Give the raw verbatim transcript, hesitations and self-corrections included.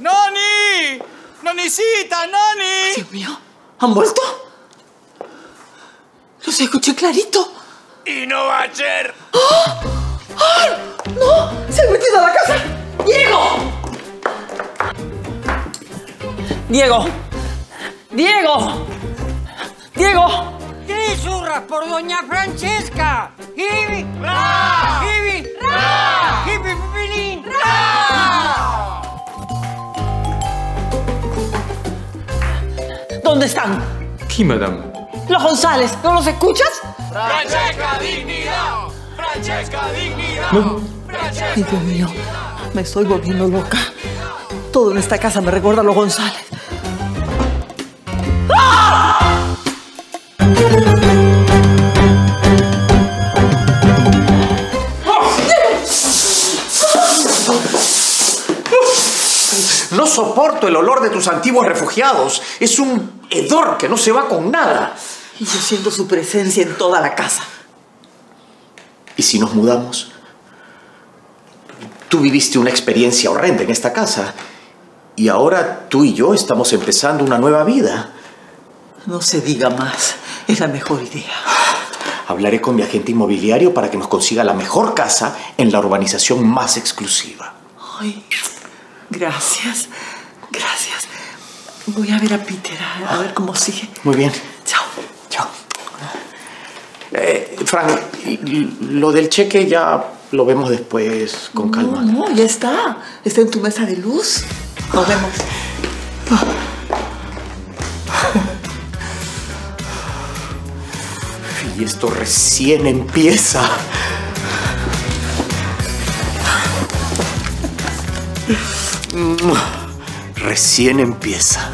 ¡Noni! ¡Nonicita, Noni! Dios mío, ¿han vuelto? Los escuché clarito. ¡Y no va a ser! ¡Ah! ¡Ah! ¡No! ¡Se han metido a la casa! ¡Diego! ¡Diego! ¡Diego! ¡Diego! ¡Tres zurras por doña Francesca! ¡Hibi! ¡Ra! ¡Hibi! ¡Ra! ¡Hibi, pipilín! ¡Ra! ¿Dónde están? ¿Qué, madame? Los González, ¿no los escuchas? ¡Francesca, dignidad! ¡Francesca, dignidad! No. Francesca, ay, Dios mío, me estoy volviendo loca. Todo en esta casa me recuerda a los González. ¡Ah! No soporto el olor de tus antiguos refugiados. Es un hedor que no se va con nada. Y yo siento su presencia en toda la casa. ¿Y si nos mudamos? Tú viviste una experiencia horrenda en esta casa. Y ahora tú y yo estamos empezando una nueva vida. No se diga más. Es la mejor idea. Hablaré con mi agente inmobiliario para que nos consiga la mejor casa en la urbanización más exclusiva. Ay, gracias. Gracias. Voy a ver a Peter, a, a ver cómo sigue. Muy bien. Chao. Chao. Eh, Frank, lo del cheque ya lo vemos después con calma. No, no, ya está. Está en tu mesa de luz. Nos vemos. Y esto recién empieza. Recién empieza.